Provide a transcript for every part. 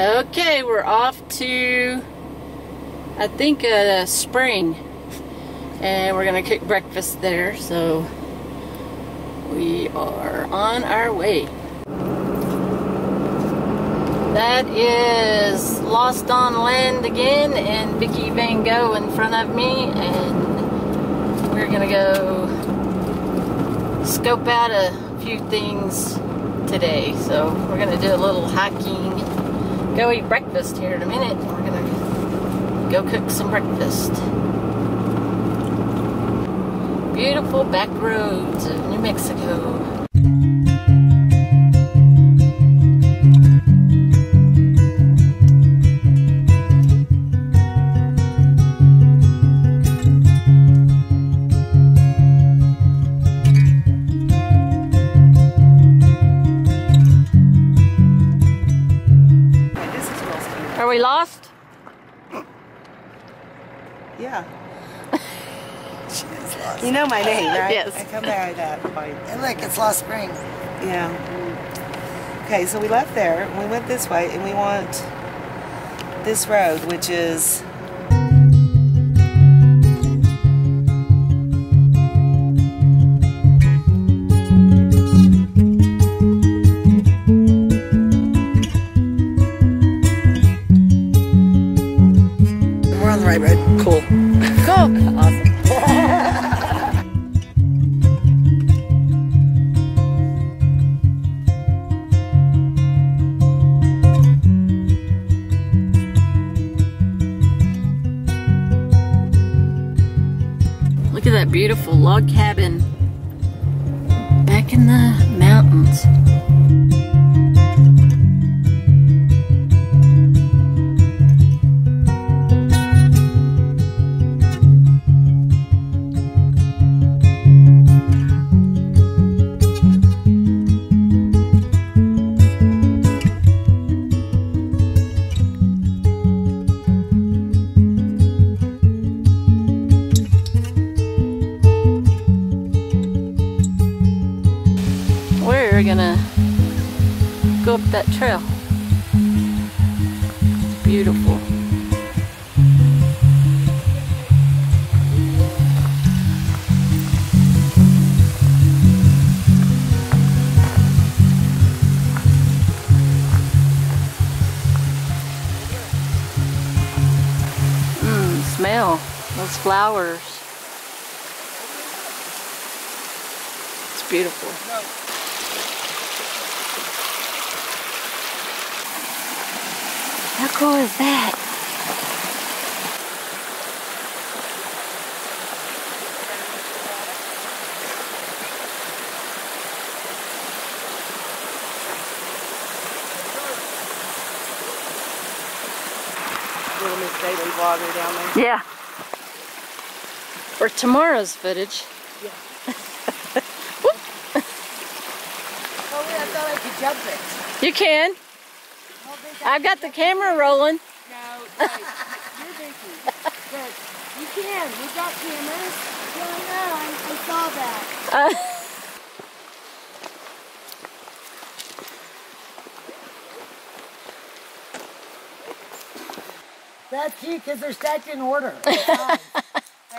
Okay, we're off to, I think, a spring, and we're gonna cook breakfast there, so we are on our way. That is Lost on Land Again, and Vicky VanGo in front of me, and we're gonna go scope out a few things today. So we're gonna do a little hiking, go eat breakfast here in a minute, and we're gonna go cook some breakfast. Beautiful back roads of New Mexico. Are we lost? Yeah. She's lost. You know my name, right? Yes. I come there at that point. And look, it's Lost Springs. Yeah. Okay, so we left there, and we went this way, and we want this road, which is... Cool. Cool. Awesome. Look at that beautiful log cabin back in the mountains. We're gonna go up that trail. It's beautiful. Smell those flowers. It's beautiful. How cool is that? Little Miss Daily Vlogger down there. Yeah. For tomorrow's footage. Yeah. Whoop. Oh, wait, I thought I could jump it. You can. I've got the camera rolling. No, wait. You're Vicky. But you can. We've got cameras going on. I saw that. That's cute because they're stacked in order. They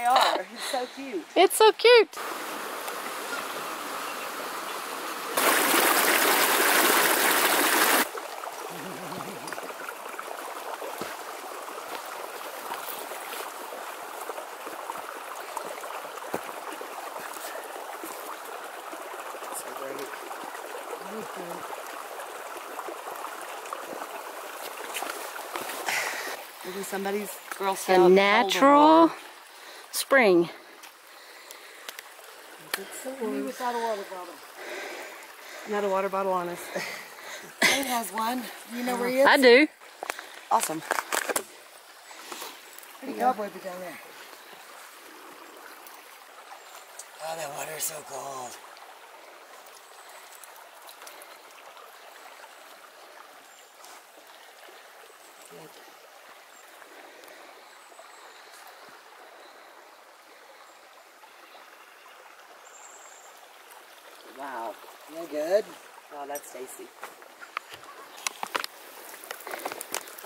are. It's so cute. It's so cute. Maybe somebody's girl said a natural spring. Maybe without a water bottle. Not a water bottle on us. Dave has one. You know where he is? I do. Awesome. Pretty cowboy be down there. Oh, that water is so cold. Wow, isn't that good? Oh, that's tasty.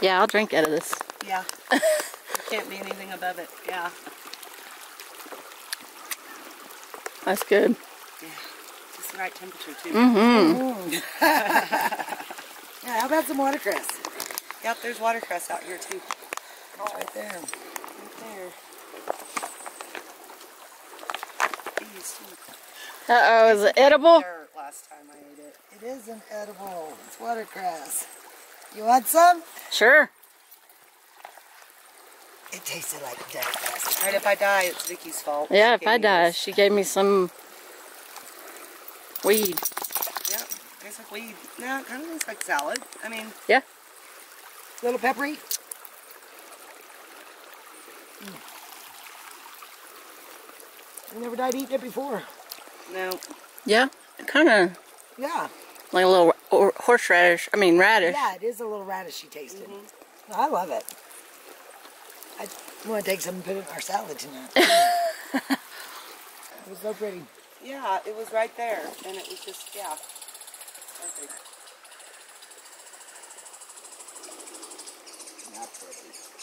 Yeah, I'll drink out of this. Yeah. There can't be anything above it. Yeah. That's good. Yeah. Just the right temperature, too. Mm-hmm. Yeah, how about some watercress? Yep, there's watercress out here, too. It's right there. Right there. Uh-oh, is it edible? Last time I ate it. It isn't edible. It's watercress. You want some? Sure. It tasted like death last time. Right, if I die, it's Vicky's fault. Yeah, if I die, she gave me some weed. Yep, tastes like weed. No, it kind of tastes like salad. I mean... Yeah. A little peppery. I've never died eating it before. No. Yeah, kind of. Yeah. Like a little horseradish. I mean, radish. Yeah, it is a little radishy tasting. Mm-hmm. I love it. I want to take some and put it in our salad tonight. It was so pretty. Yeah, it was right there. And it was just, yeah. Perfect. Not perfect.